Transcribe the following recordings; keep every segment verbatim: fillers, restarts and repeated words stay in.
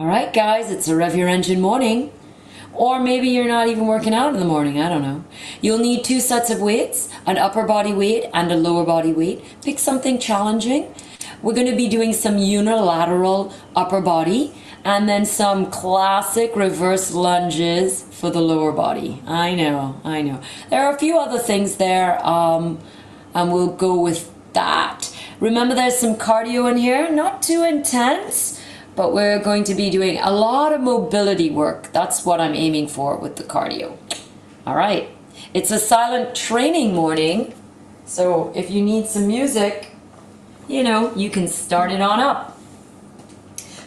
All right, guys, it's a Rev Your Engine morning. Or maybe you're not even working out in the morning, I don't know. You'll need two sets of weights, an upper body weight and a lower body weight. Pick something challenging. We're going to be doing some unilateral upper body and then some classic reverse lunges for the lower body. I know, I know. There are a few other things there, um, and we'll go with that. Remember, there's some cardio in here, not too intense. But we're going to be doing a lot of mobility work. That's what I'm aiming for with the cardio. All right. It's a silent training morning. So if you need some music, you know, you can start it on up.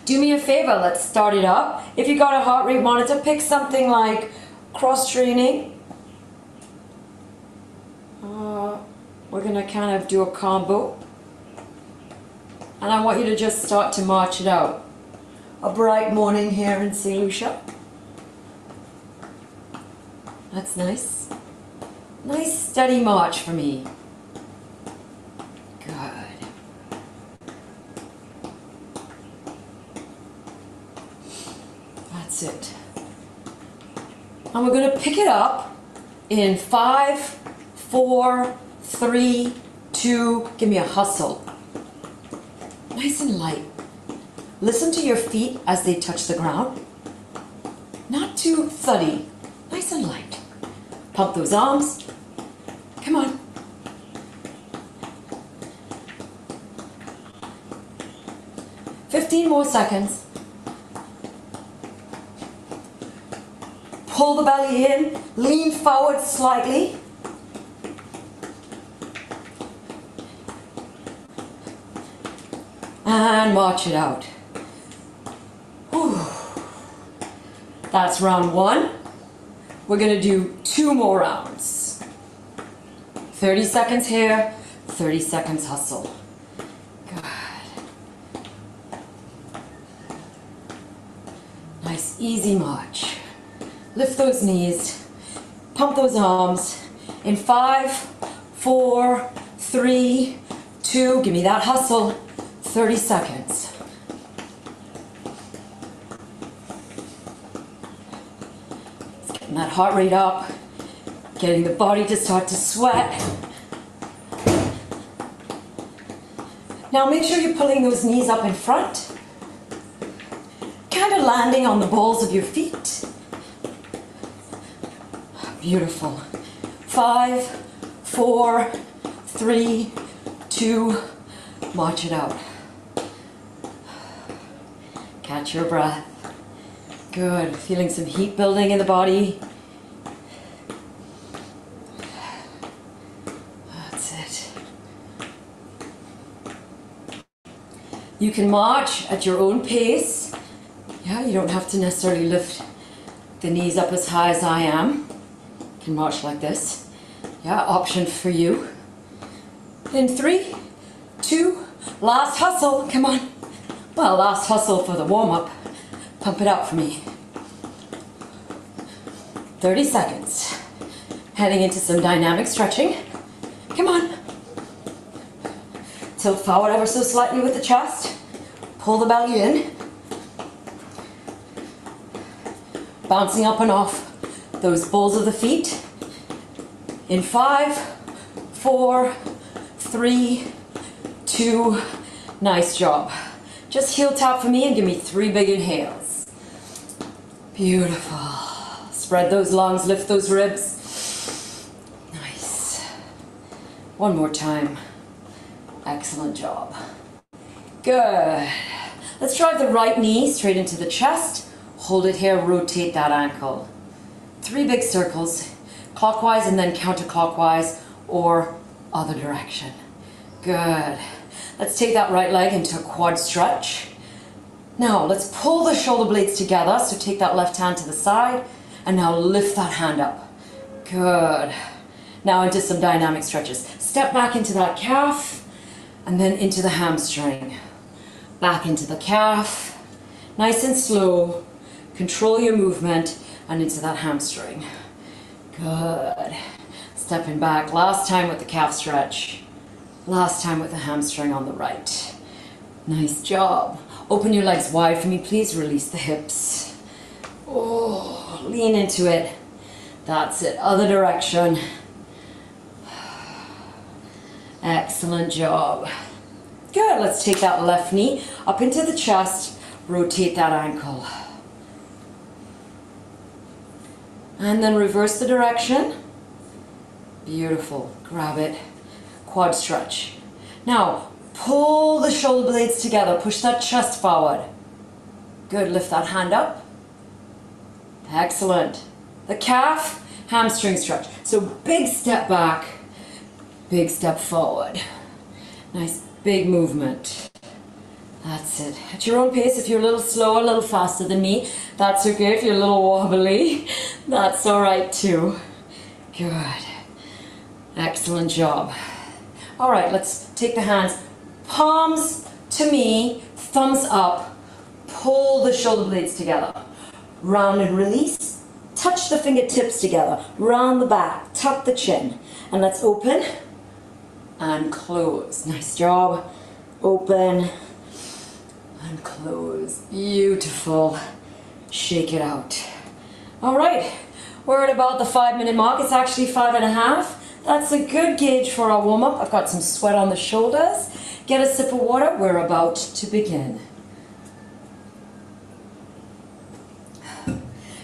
Do me a favor. Let's start it up. If you got a heart rate monitor, pick something like cross training. Uh, we're going to kind of do a combo. And I want you to just start to march it out. A bright morning here in Saint Lucia. That's nice. Nice steady march for me. Good. That's it. And we're going to pick it up in five, four, three, two. Give me a hustle. Nice and light. Listen to your feet as they touch the ground. Not too thuddy. Nice and light. Pump those arms. Come on. fifteen more seconds. Pull the belly in. Lean forward slightly. And march it out. That's round one. We're going to do two more rounds. thirty seconds here, thirty seconds hustle. Good. Nice easy march. Lift those knees, pump those arms. In five, four, three, two, give me that hustle. thirty seconds. That heart rate up, getting the body to start to sweat. Now make sure you're pulling those knees up in front, kind of landing on the balls of your feet. Beautiful. Five, four, three, two, march it out. Catch your breath. Good, feeling some heat building in the body. That's it. You can march at your own pace. Yeah, you don't have to necessarily lift the knees up as high as I am. You can march like this. Yeah, option for you. In three, two, last hustle, come on. Well, last hustle for the warm-up. Pump it up for me. thirty seconds. Heading into some dynamic stretching. Come on. Tilt forward ever so slightly with the chest. Pull the belly in. Bouncing up and off those balls of the feet. In five, four, three, two. Nice job. Just heel tap for me and give me three big inhales. Beautiful. Spread those lungs, lift those ribs. Nice. One more time. Excellent job. Good. Let's drive the right knee straight into the chest. Hold it here, rotate that ankle. Three big circles, clockwise and then counterclockwise or other direction. Good. Let's take that right leg into a quad stretch. Now, let's pull the shoulder blades together, so take that left hand to the side, and now lift that hand up. Good. Now into some dynamic stretches. Step back into that calf, and then into the hamstring. Back into the calf. Nice and slow. Control your movement, and into that hamstring. Good. Stepping back. Last time with the calf stretch. Last time with the hamstring on the right. Nice job. Open your legs wide for me, please. Release the hips. Oh, lean into it. That's it. Other direction. Excellent job. Good. Let's take that left knee up into the chest. Rotate that ankle. And then reverse the direction. Beautiful. Grab it. Quad stretch. Now, pull the shoulder blades together. Push that chest forward. Good. Lift that hand up. Excellent. The calf, hamstring stretch. So big step back, big step forward. Nice big movement. That's it. At your own pace. If you're a little slower, a little faster than me, that's okay. If you're a little wobbly, that's all right too. Good. Excellent job. All right, let's take the hands, palms to me, thumbs up, pull the shoulder blades together, round and release, touch the fingertips together, round the back, tuck the chin, and let's open and close. Nice job. Open and close. Beautiful. Shake it out. All right, we're at about the five minute mark. It's actually five and a half. That's a good gauge for our warm-up. I've got some sweat on the shoulders. Get a sip of water. We're about to begin.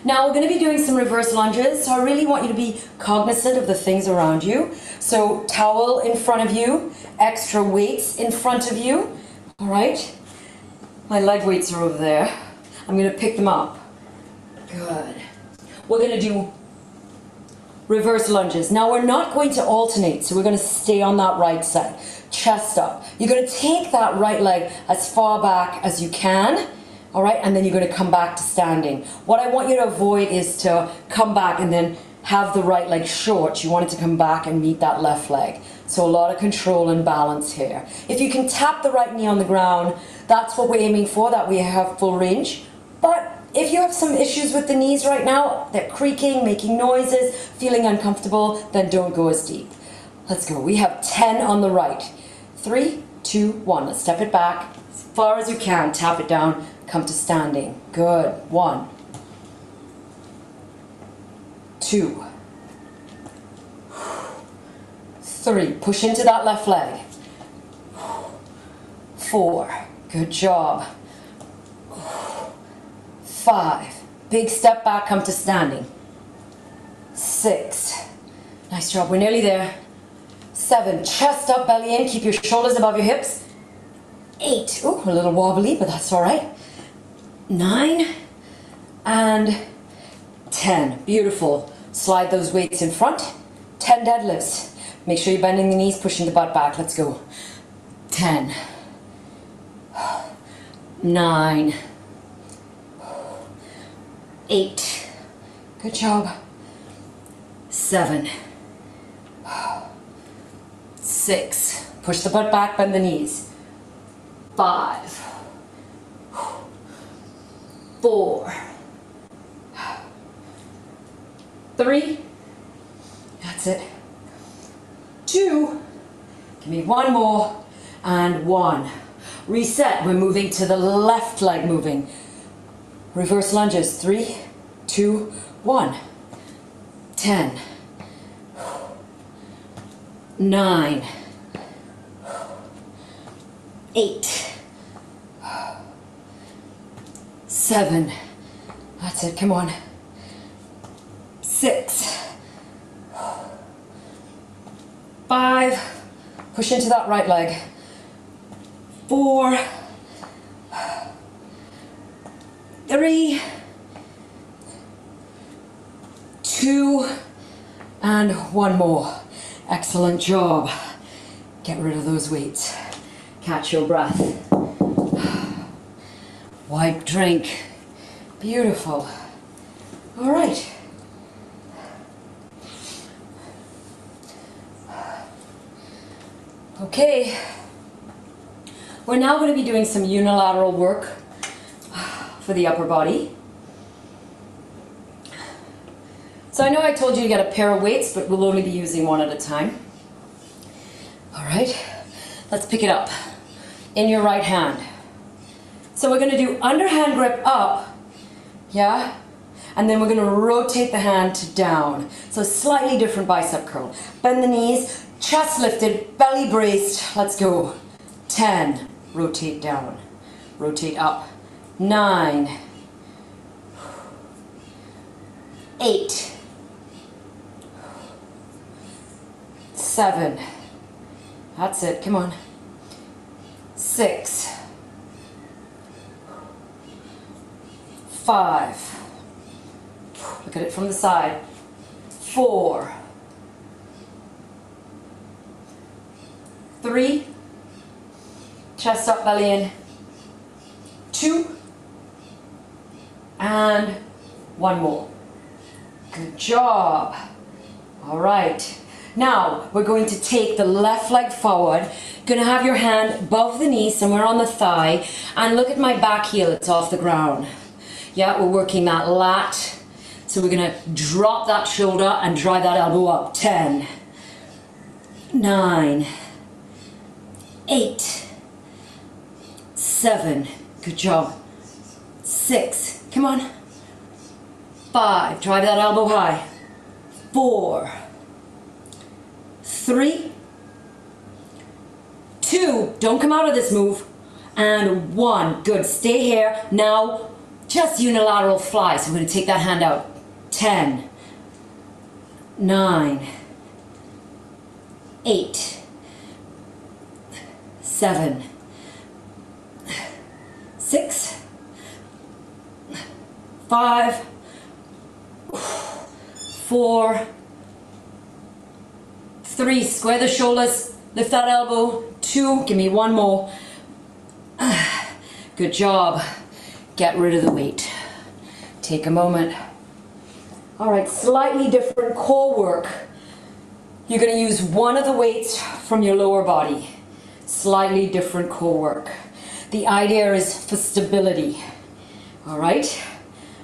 Now we're going to be doing some reverse lunges, so I really want you to be cognizant of the things around you. So towel in front of you, extra weights in front of you. All right. My leg weights are over there. I'm going to pick them up. Good. We're going to do reverse lunges. Now we're not going to alternate, so we're going to stay on that right side. Chest up. You're going to take that right leg as far back as you can, all right, and then you're going to come back to standing. What I want you to avoid is to come back and then have the right leg short. You want it to come back and meet that left leg. So a lot of control and balance here. If you can tap the right knee on the ground, that's what we're aiming for, that we have full range. But if you have some issues with the knees right now, they're creaking, making noises, feeling uncomfortable, then don't go as deep. Let's go. We have ten on the right. Three, two, one. Let's step it back as far as you can. Tap it down. Come to standing. Good. One. Two. Three. Push into that left leg. Four. Good job. Five. Big step back, come to standing. Six. Nice job. We're nearly there. Seven. Chest up, belly in. Keep your shoulders above your hips. Eight. Ooh, a little wobbly, but that's all right. Nine. And ten. Beautiful. Slide those weights in front. Ten deadlifts. Make sure you're bending the knees, pushing the butt back. Let's go. Ten. Nine. Eight. Good job. Seven. Six. Push the butt back, bend the knees. Five. Four. Three. That's it. Two. Give me one more. And one. Reset. We're moving to the left leg, moving. Reverse lunges, three, two, one. Ten. Nine. Eight. Seven. That's it, come on. Six. Five. Push into that right leg. Four. Three, two, and one more. Excellent job. Get rid of those weights. Catch your breath. Wipe, drink. Beautiful. All right. Okay. We're now going to be doing some unilateral work for the upper body. So I know I told you to get a pair of weights, but we'll only be using one at a time. All right, let's pick it up in your right hand. So we're going to do underhand grip up, yeah? And then we're going to rotate the hand to down. So slightly different bicep curl. Bend the knees, chest lifted, belly braced. Let's go. ten, rotate down, rotate up. nine, eight, seven, that's it, come on, six, five, look at it from the side, four, three, chest up, belly in, two, and one more. Good job. All right. Now we're going to take the left leg forward. Gonna have your hand above the knee, somewhere on the thigh, and look at my back heel, it's off the ground. Yeah, we're working that lat. So we're gonna drop that shoulder and drive that elbow up. ten, nine, eight, seven, good job, six, come on, five, drive that elbow high, four, three, two, don't come out of this move, and one, good, stay here, now just unilateral fly, so we're going to take that hand out, ten, nine, eight, seven, six, five, four, three, square the shoulders, lift that elbow, two, give me one more, good job, get rid of the weight, take a moment. All right, slightly different core work, you're going to use one of the weights from your lower body, slightly different core work. The idea is for stability. All right,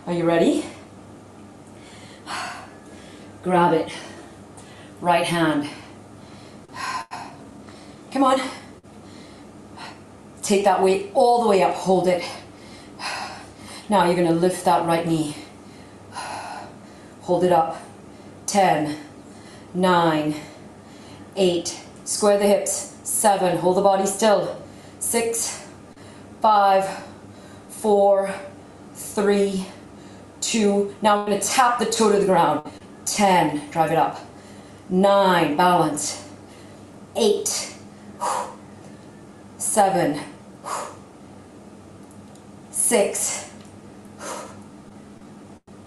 are you ready? Grab it, right hand. Come on. Take that weight all the way up, hold it. Now you're gonna lift that right knee. Hold it up, ten, nine, eight, square the hips, seven, hold the body still, six, five, four, three, two. Now I'm going to tap the toe to the ground. ten, drive it up. nine, balance. eight, seven, six,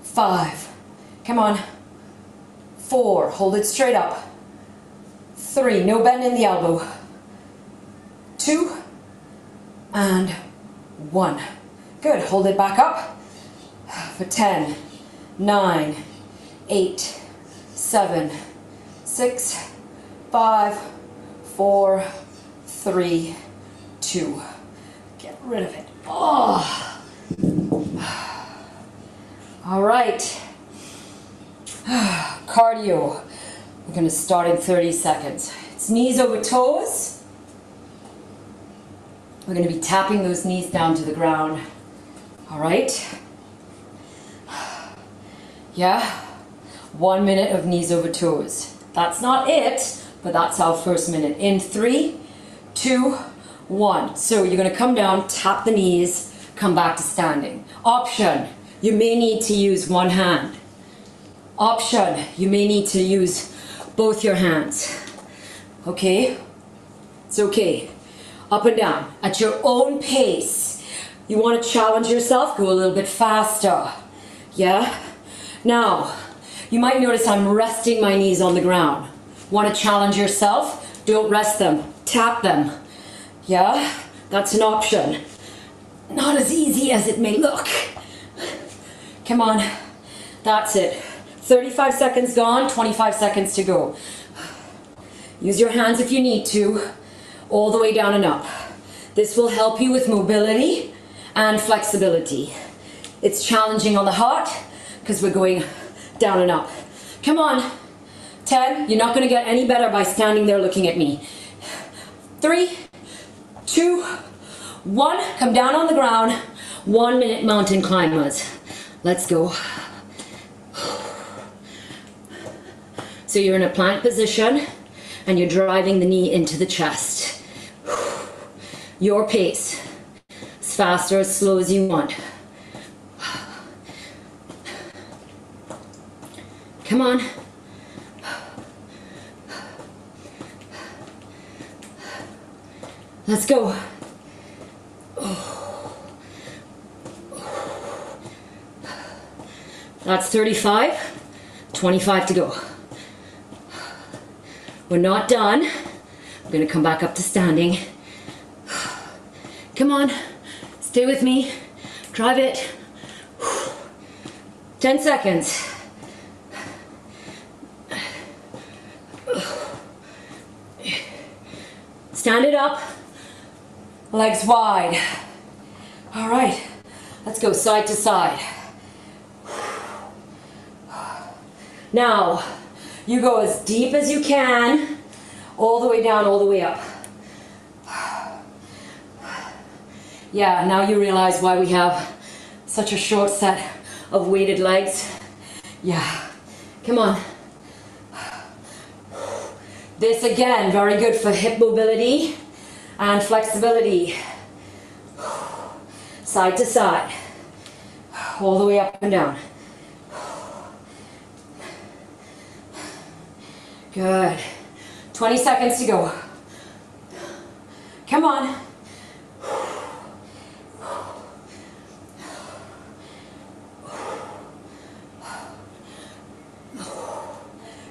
five. Come on. four, hold it straight up. three, no bend in the elbow. two, and one. Good, hold it back up for ten, nine, eight, seven, six, five, four, three, two. Get rid of it. Oh. All right. Cardio. We're going to start in thirty seconds. It's knees over toes. We're going to be tapping those knees down to the ground. All right. Yeah. One minute of knees over toes. That's not it, but that's our first minute. In three, two, one. So you're going to come down, tap the knees, come back to standing. Option, you may need to use one hand. Option, you may need to use both your hands. Okay? It's okay. Up and down, at your own pace. You want to challenge yourself, go a little bit faster, yeah? Now, you might notice I'm resting my knees on the ground. Want to challenge yourself? Don't rest them, tap them, yeah? That's an option. Not as easy as it may look. Come on, that's it. thirty-five seconds gone, twenty-five seconds to go. Use your hands if you need to. All the way down and up. This will help you with mobility and flexibility. It's challenging on the heart because we're going down and up. Come on, ten, you're not gonna get any better by standing there looking at me. Three, two, One, come down on the ground, one minute mountain climbers. Let's go. So you're in a plank position and you're driving the knee into the chest. Your pace, as fast or as slow as you want. Come on. Let's go. That's thirty-five, twenty-five to go. We're not done. I'm gonna come back up to standing. Come on, stay with me. Drive it. ten seconds. Stand it up, legs wide. All right, let's go side to side. Now, you go as deep as you can, all the way down, all the way up. Yeah, now you realize why we have such a short set of weighted legs. Yeah, come on. This again, very good for hip mobility and flexibility. Side to side, all the way up and down. Good. twenty seconds to go. Come on.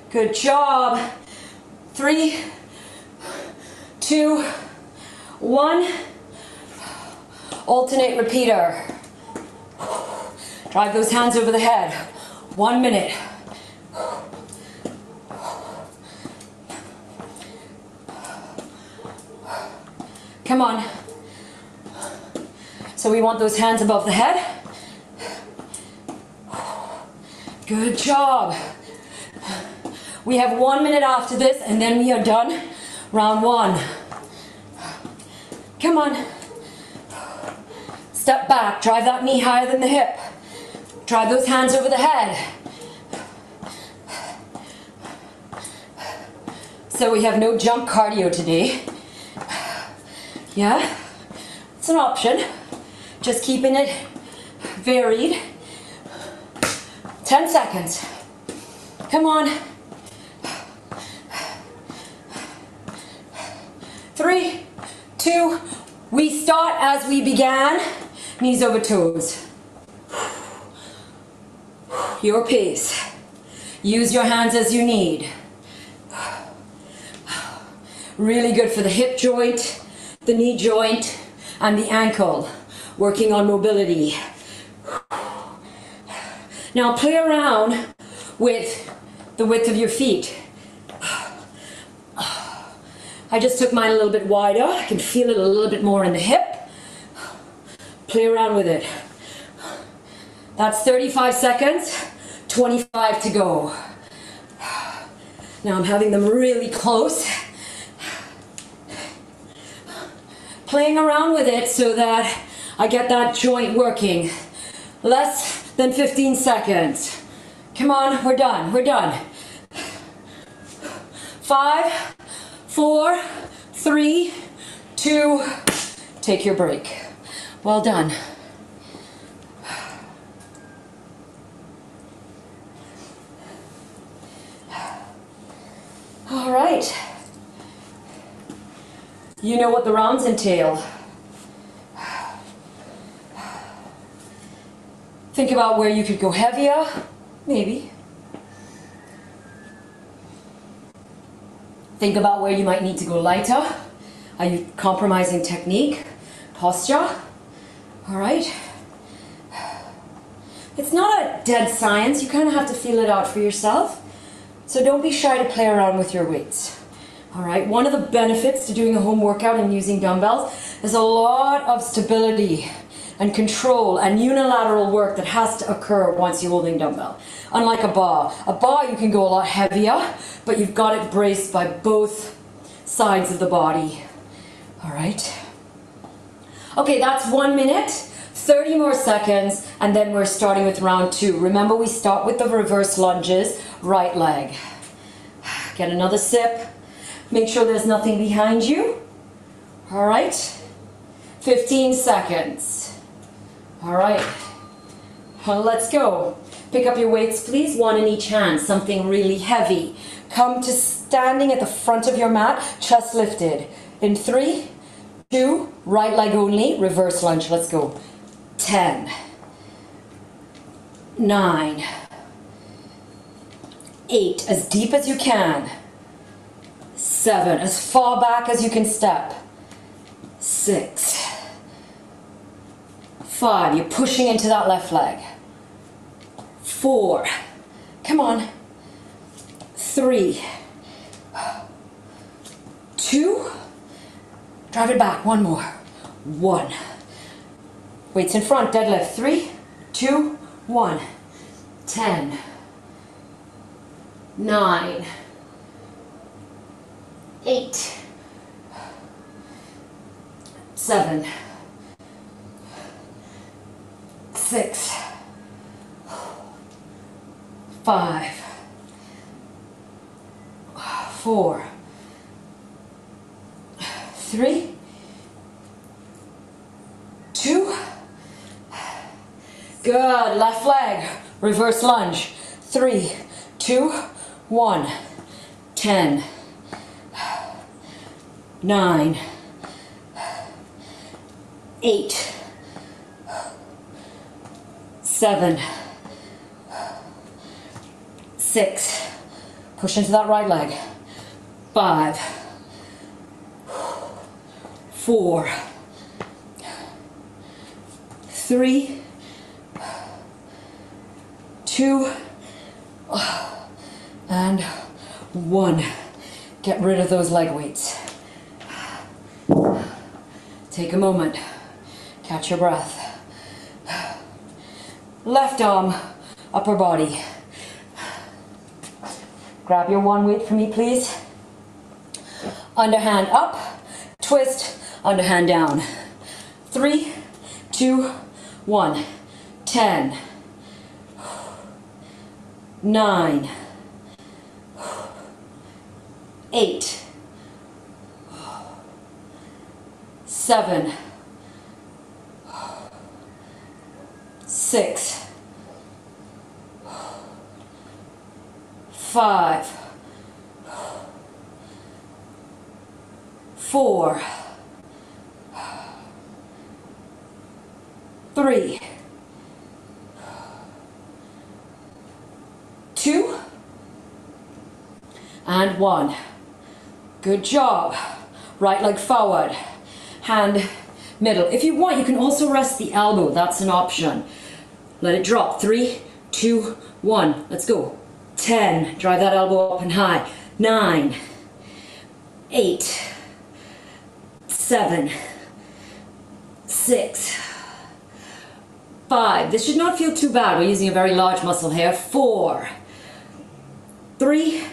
Good job. Three, two, one. Alternate repeater. Drive those hands over the head. One minute. Come on. So we want those hands above the head. Good job. We have one minute after this and then we are done. Round one. Come on. Step back. Drive that knee higher than the hip. Drive those hands over the head. So we have no jump cardio today. Yeah, it's an option. Just keeping it varied. ten seconds. Come on. Three, two, we start as we began. Knees over toes. Your pace. Use your hands as you need. Really good for the hip joint, the knee joint and the ankle, working on mobility. Now play around with the width of your feet. I just took mine a little bit wider. I can feel it a little bit more in the hip. Play around with it. That's thirty-five seconds, twenty-five to go. Now I'm having them really close. Playing around with it so that I get that joint working. Less than fifteen seconds. Come on, we're done, we're done. Five, four, three, two, take your break. Well done. All right. You know what the rounds entail. Think about where you could go heavier, maybe. Think about where you might need to go lighter. Are you compromising technique, posture? All right. It's not a dead science. You kind of have to feel it out for yourself. So don't be shy to play around with your weights. All right, one of the benefits to doing a home workout and using dumbbells is a lot of stability and control and unilateral work that has to occur once you're holding dumbbell. Unlike a bar. A bar you can go a lot heavier, but you've got it braced by both sides of the body. All right. Okay, that's one minute, thirty more seconds, and then we're starting with round two. Remember, we start with the reverse lunges, right leg. Get another sip. Make sure there's nothing behind you. All right, fifteen seconds. All right, well, let's go. Pick up your weights, please, one in each hand, something really heavy. Come to standing at the front of your mat, chest lifted. In three, two, right leg only, reverse lunge, let's go. ten, nine, eight, as deep as you can. seven, as far back as you can step. six, five, you're pushing into that left leg. four, come on. three, two, drive it back, one more. one, weights in front, deadlift. three, two, one. ten, nine, eight, seven, six, five, four, three, two, good, left leg, reverse lunge, three, two, one, ten, nine, eight, seven, six, push into that right leg, five, four, three, two, and one. Get rid of those leg weights. Take a moment, catch your breath. Left arm, upper body. Grab your one weight for me, please. Underhand up, twist, underhand down. Three, two, one. Ten, nine, eight, seven, six, five, four, three, two, and one. Good job. Right leg forward, hand middle. If you want, you can also rest the elbow. That's an option. Let it drop. Three, two, one. Let's go. ten, drive that elbow up and high. nine, eight, seven, six, five. This should not feel too bad. We're using a very large muscle here. four, three,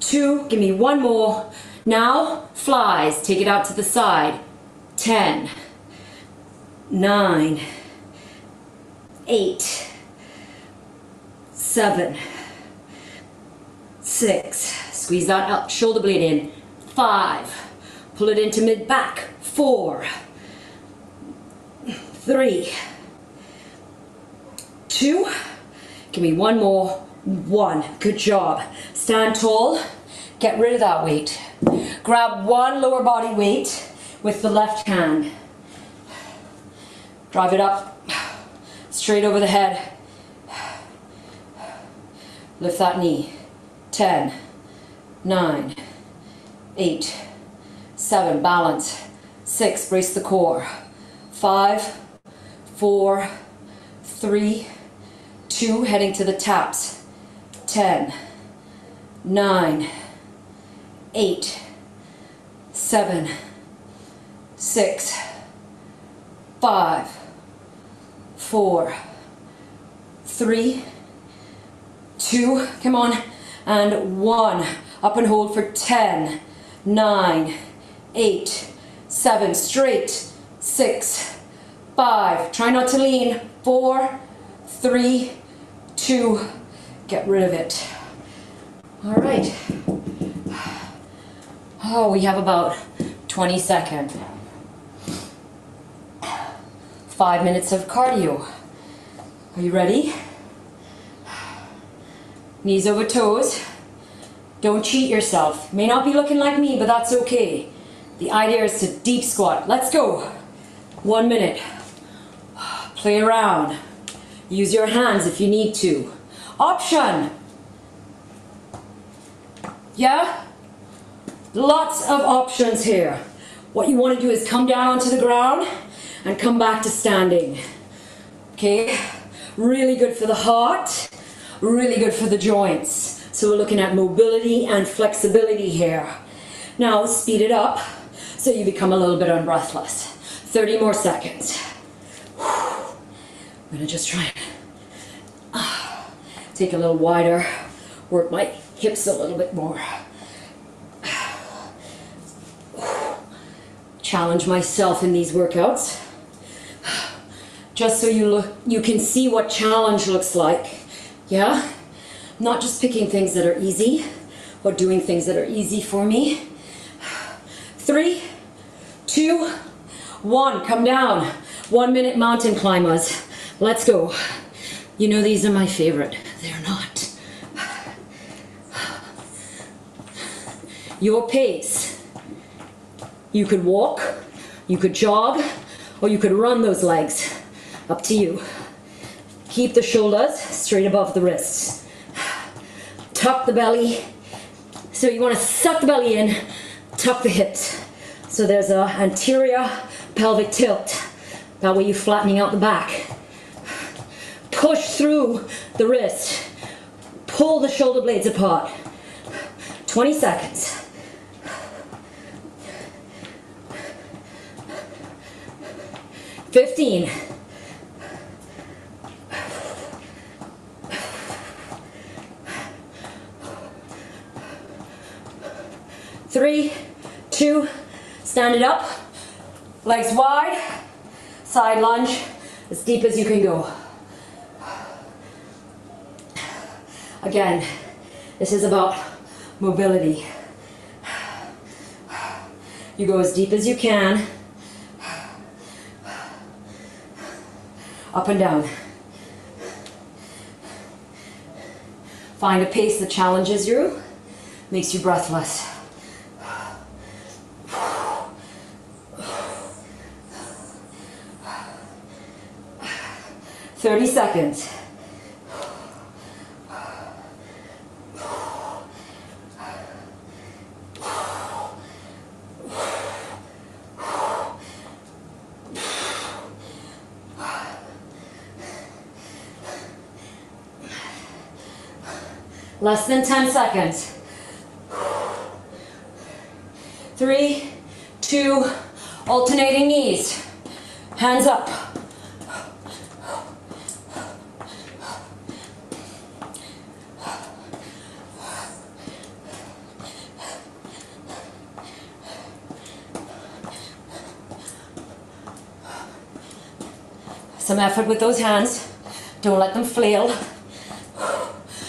two, give me one more. Now, flies, take it out to the side. ten, nine, eight, seven, six, squeeze that up, shoulder blade in. five, pull it into mid-back. four, three, two, give me one more. one, good job. Stand tall, get rid of that weight. Grab one lower body weight with the left hand. Drive it up, straight over the head. Lift that knee. ten, nine, eight, seven, balance. six, brace the core. five, four, three, two, heading to the taps. ten, nine, eight, seven, six, five, four, three, two, come on, and one. Up and hold for ten, nine, eight, seven, straight, six, five, try not to lean, four, three, two, get rid of it. All right. Oh, we have about twenty seconds. Five minutes of cardio. Are you ready? Knees over toes. Don't cheat yourself. May not be looking like me, but that's okay. The idea is to deep squat. Let's go. One minute. Play around. Use your hands if you need to. Option. Yeah? Lots of options here. What you want to do is come down onto the ground and come back to standing. Okay? Really good for the heart. Really good for the joints. So we're looking at mobility and flexibility here. Now speed it up so you become a little bit unbreathless. thirty more seconds. Whew. I'm gonna just try and take a little wider, work my hips a little bit more. Challenge myself in these workouts, just so you look, you can see what challenge looks like. Yeah, not just picking things that are easy or doing things that are easy for me. Three, two, one. Come down. One minute mountain climbers. Let's go. You know these are my favorite. They're not. Your pace. You could walk, you could jog, or you could run those legs. Up to you. Keep the shoulders straight above the wrists. Tuck the belly. So you want to suck the belly in, tuck the hips. So there's an anterior pelvic tilt. That way you're flattening out the back. Push through the wrist. Pull the shoulder blades apart. twenty seconds. fifteen. Three, two, stand it up, legs wide, side lunge, as deep as you can go. Again, this is about mobility. You go as deep as you can, up and down. Find a pace that challenges you, makes you breathless. thirty seconds. Less than ten seconds. Three, two, alternating knees. Hands up. Some effort with those hands. Don't let them flail.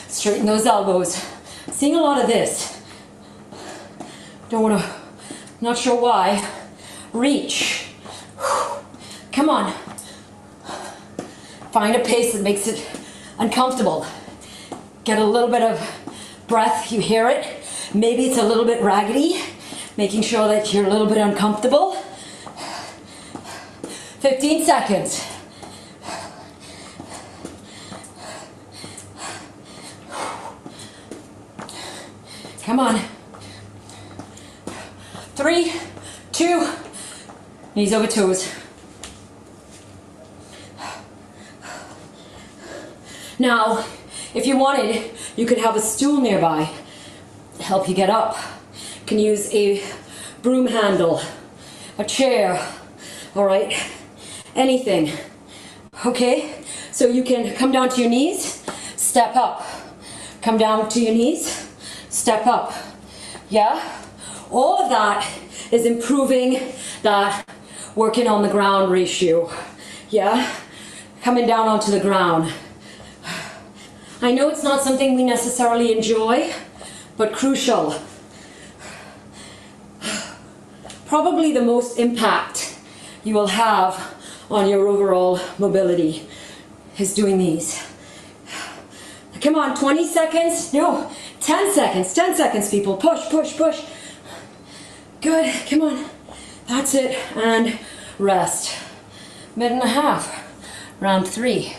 Straighten those elbows. Seeing a lot of this. Don't want to, not sure why. Reach. Come on. Find a pace that makes it uncomfortable. Get a little bit of breath. You hear it. Maybe it's a little bit raggedy. Making sure that you're a little bit uncomfortable. fifteen seconds. Come on. Three, two, knees over toes. Now, if you wanted, you could have a stool nearby to help you get up. You can use a broom handle, a chair, all right, anything. Okay, so you can come down to your knees, step up, come down to your knees, step up. Yeah, all of that is improving that working on the ground ratio. Yeah? Coming down onto the ground. I know it's not something we necessarily enjoy, but crucial. Probably the most impact you will have on your overall mobility is doing these. Come on, twenty seconds, no, ten seconds, ten seconds, people, push, push, push. Good, come on, that's it, and rest. Minute and a half, round three.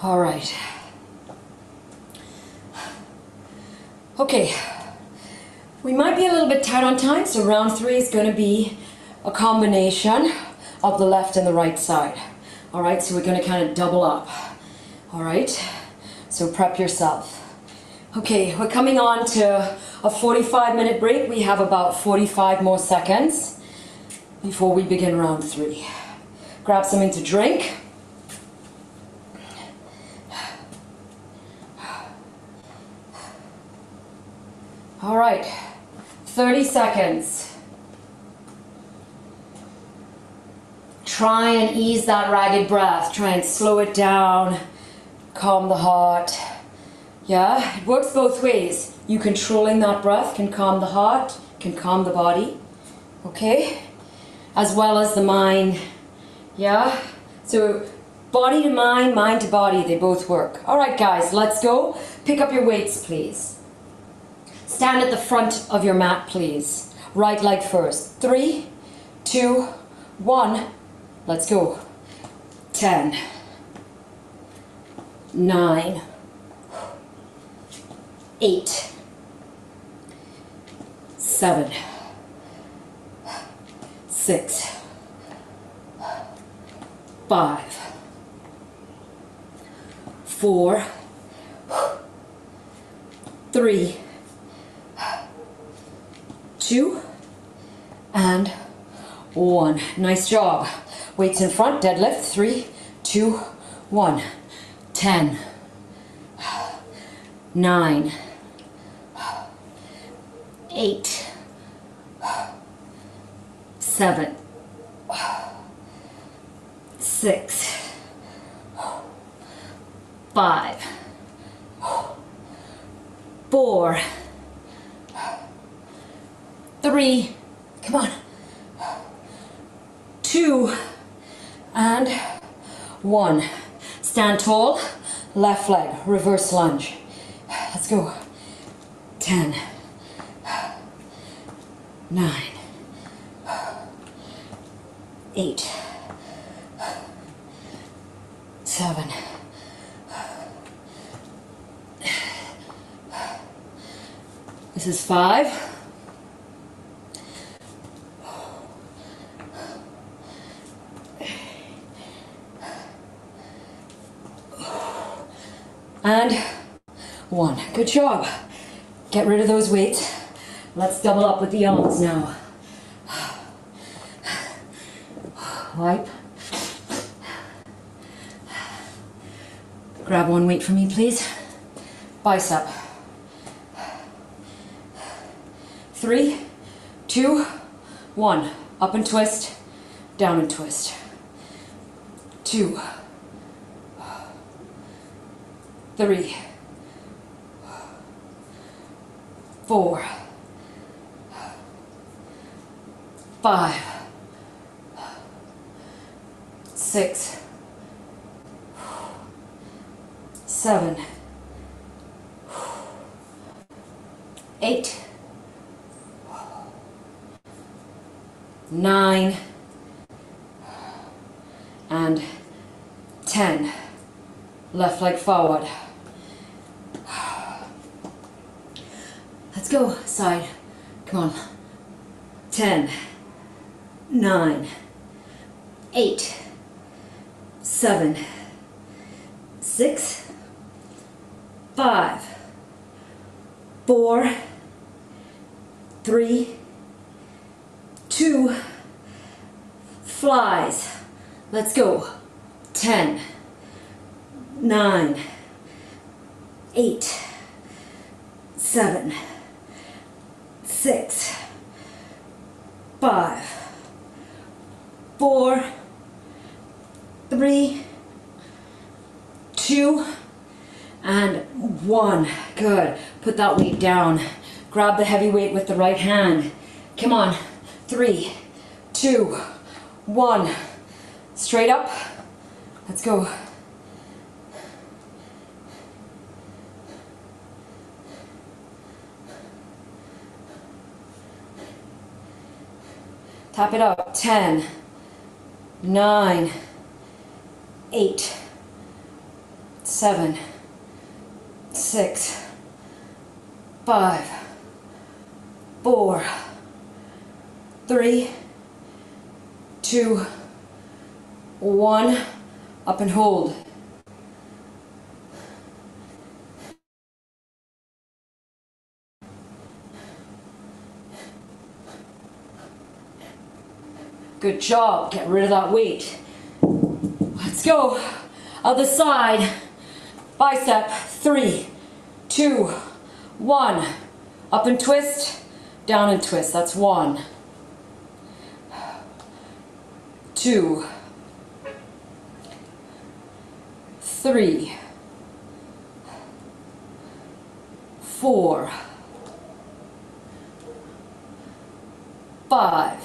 All right. Okay, we might be a little bit tight on time, so round three is going to be a combination of the left and the right side. All right, so we're going to kind of double up. All right, so prep yourself. Okay, we're coming on to a forty-five minute break. We have about forty-five more seconds before we begin round three. Grab something to drink. All right, thirty seconds. Try and ease that ragged breath. Try and slow it down, calm the heart. Yeah, it works both ways. You controlling that breath can calm the heart, can calm the body, okay? As well as the mind, yeah? So body to mind, mind to body, they both work. All right, guys, let's go. Pick up your weights, please. Stand at the front of your mat, please. Right leg first. Three, two, one. Let's go. Ten. Nine. Eight. Seven. Six. Five. Four. Three. Two and one. Nice job. Weights in front, deadlift. Three, two, one. Ten, nine, eight, seven, six, five, four. Three, come on, two, and one. Stand tall, left leg, reverse lunge. Let's go. Ten, nine, eight, seven, this is five. And one. Good job. Get rid of those weights. Let's double up with the arms now. Wipe. Grab one weight for me, please. Bicep. Three, two, one. Up and twist. Down and twist. Two. Three, four, five, six, seven, eight, nine, and ten. Left leg forward. Let's go, side, come on. Ten, nine, eight, seven, six. six, five, four, three, two, flies. Let's go. Ten, nine, eight, seven, six, five, four, three, two, and one. Good. Put that weight down. Grab the heavy weight with the right hand. Come on. Three, two, one. Straight up. Let's go. Tap it up. Ten, nine, eight, seven, six, five, four, three, two, one. Up and hold. Good job. Get rid of that weight. Let's go. Other side. Bicep. Three, two, one. Up and twist. Down and twist. That's one. Two. Three. Four. Five.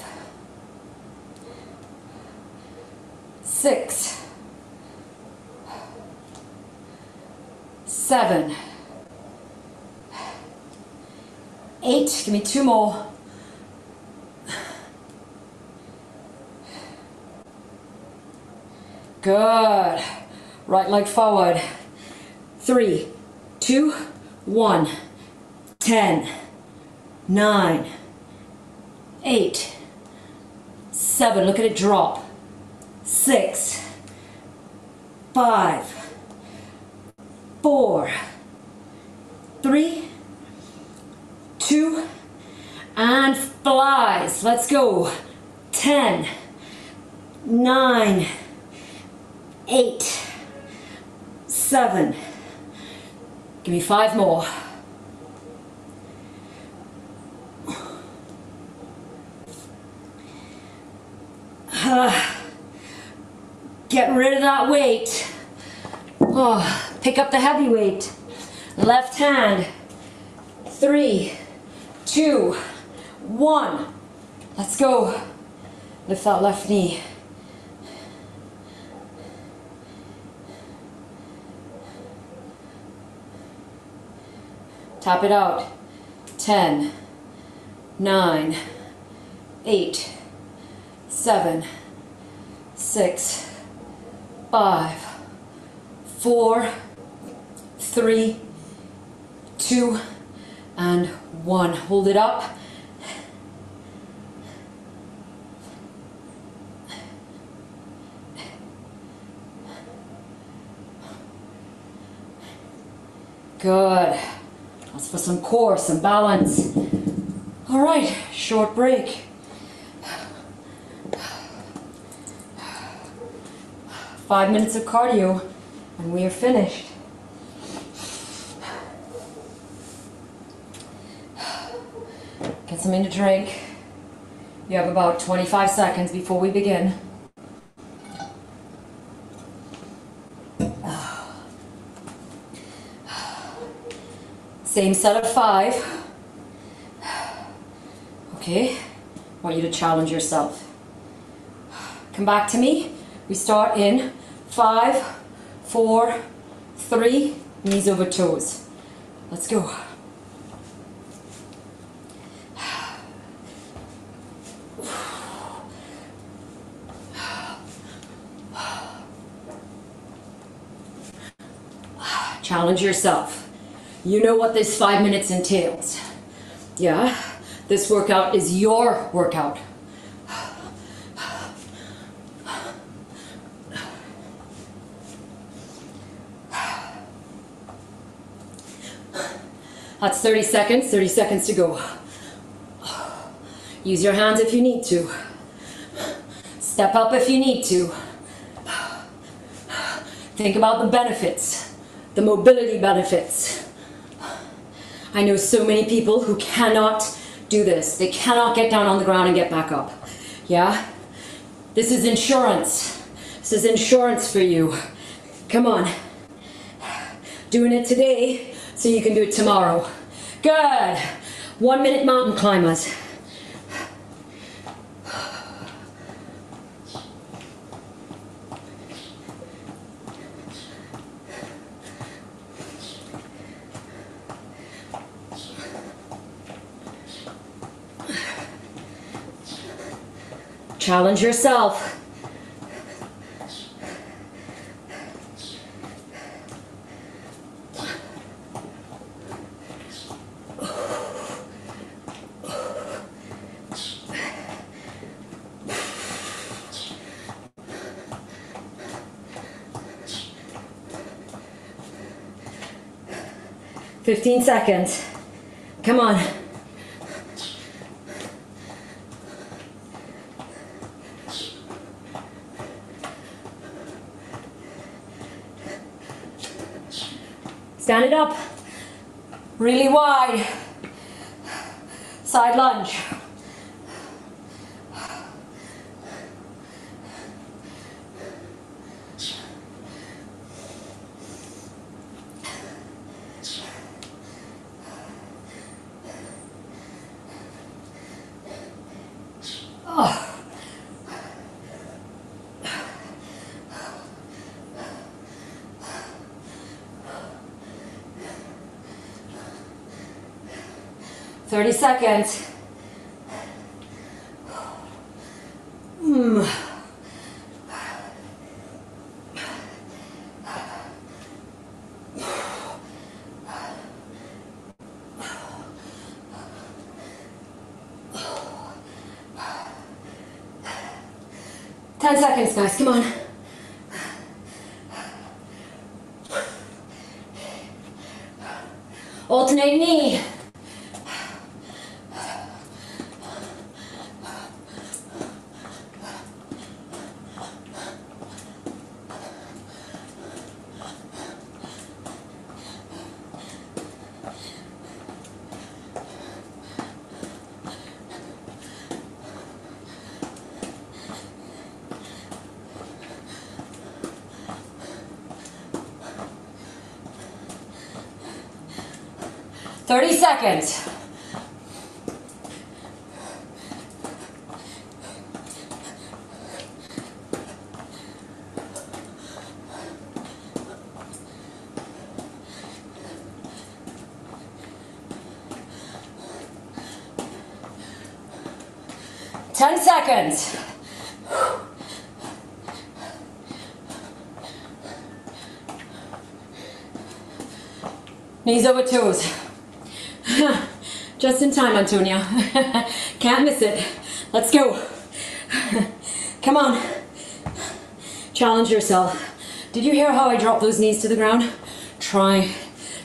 Six. Seven. Eight. Give me two more. Good. Right leg forward. Three, two, one. Ten, nine, eight, seven. Look at it drop. Six, five, four, three, two, and flies. Let's go. Ten, nine, eight. Seven. Give me five more. Uh, get rid of that weight. Oh, pick up the heavy weight. Left hand. Three, two, one. Let's go. Lift that left knee. Tap it out. Ten, nine, eight, seven, six, five, four, three, two, and one. Hold it up. Good. That's for some core, some balance. All right, short break. Five minutes of cardio, and we are finished. Get something to drink. You have about twenty-five seconds before we begin. Same set of five. Okay, I want you to challenge yourself. Come back to me. We start in five, four, three, knees over toes. Let's go. Challenge yourself. You know what this five minutes entails. Yeah, this workout is your workout. That's thirty seconds, thirty seconds to go. Use your hands if you need to. Step up if you need to. Think about the benefits, the mobility benefits. I know so many people who cannot do this. They cannot get down on the ground and get back up. Yeah? This is insurance. This is insurance for you. Come on. Doing it today so you can do it tomorrow. Good. One minute mountain climbers. Challenge yourself. fifteen seconds. Come on. Stand it up, really wide, side lunge. thirty seconds. Mm. ten seconds, guys, come on. Alternate knee. thirty seconds. ten seconds. Knees over toes. Just in time, Antonia. Can't miss it. Let's go. Come on. Challenge yourself. Did you hear how I dropped those knees to the ground? Try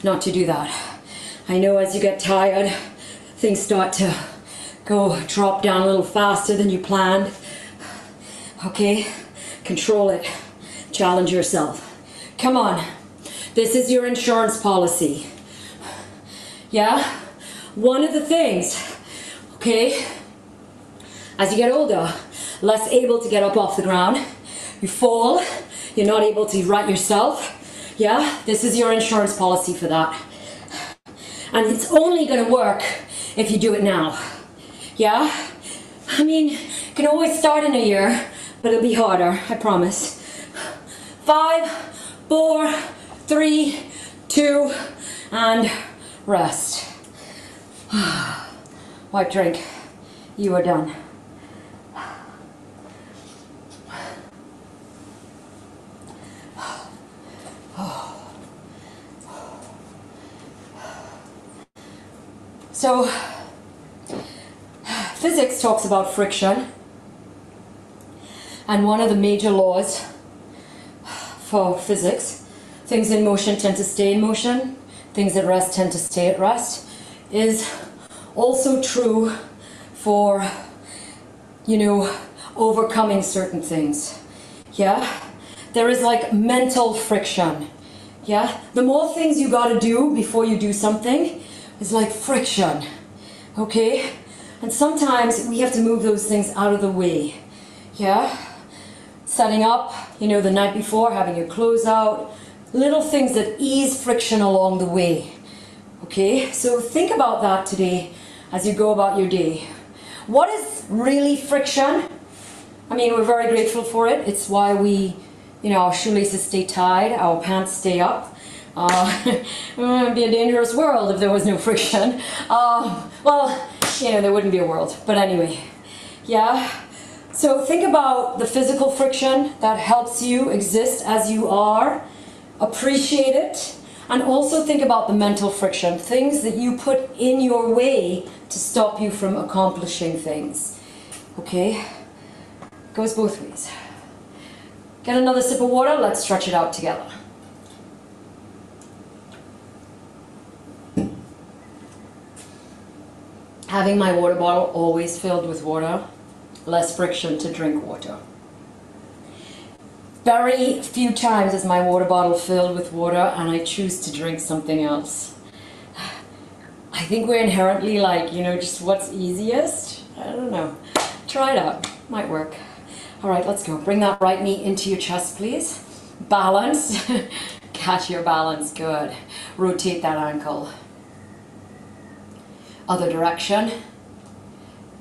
not to do that. I know as you get tired, things start to go drop down a little faster than you planned. Okay? Control it. Challenge yourself. Come on. This is your insurance policy. Yeah? One of the things, okay, as you get older, less able to get up off the ground, you fall, you're not able to right yourself, yeah? This is your insurance policy for that. And it's only gonna work if you do it now, yeah? I mean, you can always start in a year, but it'll be harder, I promise. Five, four, three, two, and rest. Wipe drink. You are done. So, physics talks about friction, and one of the major laws for physics, things in motion tend to stay in motion, things at rest tend to stay at rest. is also true for, you know, overcoming certain things. Yeah, there is like mental friction. Yeah, the more things you gotta do before you do something is like friction. Okay, and sometimes we have to move those things out of the way. Yeah, setting up, you know, the night before, having your clothes out, little things that ease friction along the way. Okay, so think about that today as you go about your day. What is really friction? I mean, we're very grateful for it. It's why we, you know, our shoelaces stay tied, our pants stay up. Uh, it would be a dangerous world if there was no friction. Uh, well, you know, there wouldn't be a world. But anyway, yeah. So think about the physical friction that helps you exist as you are. Appreciate it. And also think about the mental friction, things that you put in your way to stop you from accomplishing things. Okay? Goes both ways. Get another sip of water, let's stretch it out together. Having my water bottle always filled with water, less friction to drink water. Very few times is my water bottle filled with water and I choose to drink something else. I think we're inherently like, you know, just what's easiest? I don't know. Try it out. Might work. All right, let's go. Bring that right knee into your chest, please. Balance. Catch your balance. Good. Rotate that ankle. Other direction.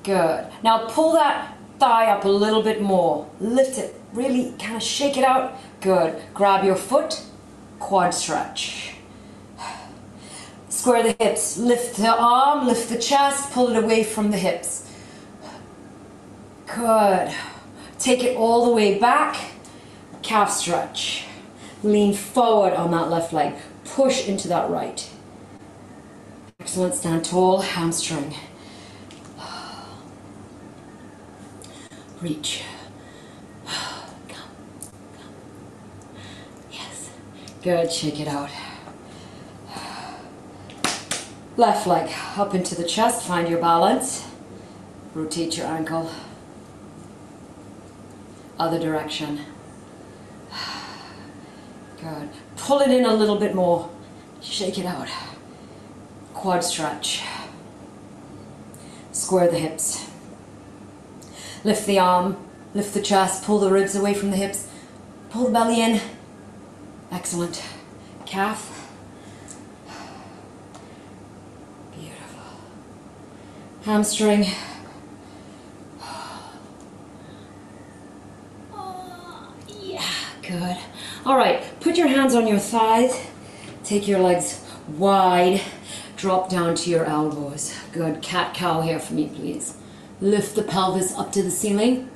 Good. Now pull that thigh up a little bit more. Lift it. Really kind of shake it out. Good. Grab your foot. Quad stretch. Square the hips. Lift the arm. Lift the chest. Pull it away from the hips. Good. Take it all the way back. Calf stretch. Lean forward on that left leg. Push into that right. Excellent. Stand tall. Hamstring. Reach. Good, shake it out. Left leg up into the chest, find your balance. Rotate your ankle. Other direction. Good. Pull it in a little bit more. Shake it out. Quad stretch. Square the hips. Lift the arm, lift the chest, pull the ribs away from the hips. Pull the belly in. Excellent. Calf. Beautiful. Hamstring. Oh, yeah, good. All right, put your hands on your thighs. Take your legs wide. Drop down to your elbows. Good. Cat-cow here for me, please. Lift the pelvis up to the ceiling.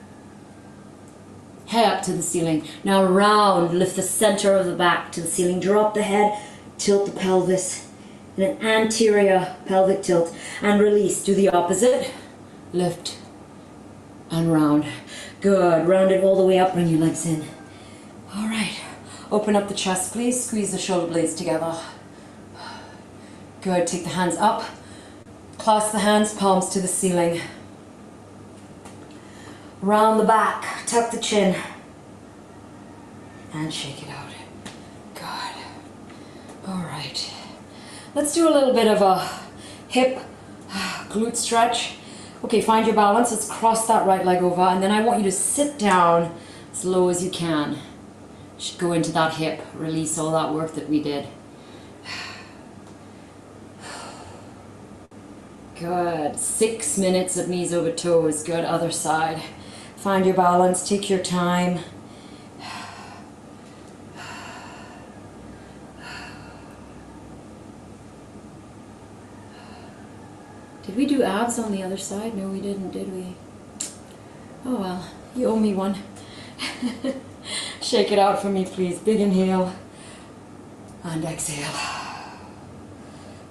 Head up to the ceiling. Now round, lift the center of the back to the ceiling. Drop the head, tilt the pelvis in an anterior pelvic tilt and release. Do the opposite. Lift and round. Good. Round it all the way up. Bring your legs in. All right. Open up the chest, please. Squeeze the shoulder blades together. Good. Take the hands up. Clasp the hands, palms to the ceiling. Round the back, tuck the chin, and shake it out. Good. All right. Let's do a little bit of a hip glute stretch. Okay, find your balance. Let's cross that right leg over, and then I want you to sit down as low as you can. Just go into that hip, release all that work that we did. Good. Six minutes of knees over toes. Good. Other side. Find your balance, take your time. Did we do abs on the other side? No, we didn't, did we? Oh well, you owe me one. Shake it out for me, please. Big inhale and exhale.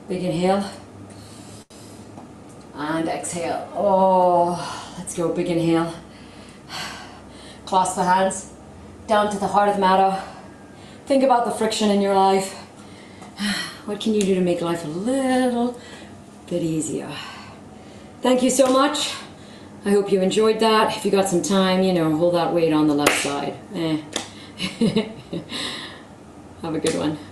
Big inhale and exhale. Oh, let's go. Big inhale. Clasp the hands down to the heart of the matter. Think about the friction in your life. What can you do to make life a little bit easier. Thank you so much. I hope you enjoyed that. If you got some time, you know, hold that weight on the left side. Eh. Have a good one.